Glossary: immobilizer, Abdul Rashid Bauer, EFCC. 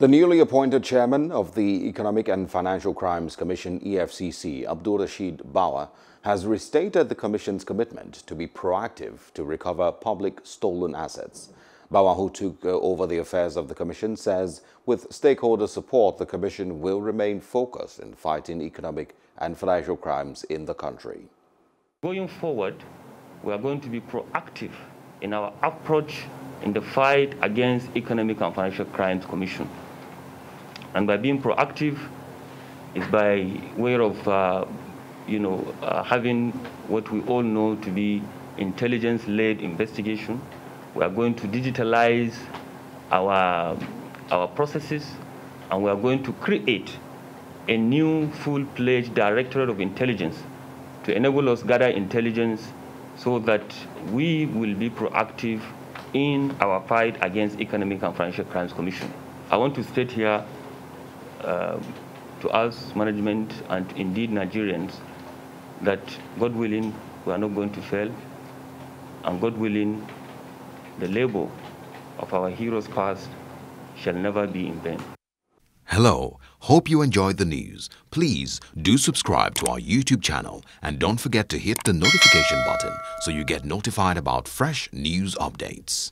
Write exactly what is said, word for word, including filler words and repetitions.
The newly appointed chairman of the Economic and Financial Crimes Commission, E F C C, Abdul Rashid Bauer, has restated the Commission's commitment to be proactive to recover public stolen assets. Bauer, who took over the affairs of the Commission, says with stakeholder support, the Commission will remain focused in fighting economic and financial crimes in the country. Going forward, we are going to be proactive in our approach in the fight against Economic and Financial Crimes Commission. And by being proactive is by way of, uh, you know, uh, having what we all know to be intelligence-led investigation. We are going to digitalize our, our processes, and we are going to create a new full-fledged directorate of intelligence to enable us to gather intelligence so that we will be proactive in our fight against Economic and Financial Crimes Commission. I want to state here Uh, to us, management, and indeed Nigerians, that God willing, we are not going to fail, and God willing, the labor of our heroes past shall never be in vain. Hello, hope you enjoyed the news. Please do subscribe to our YouTube channel and don't forget to hit the notification button so you get notified about fresh news updates.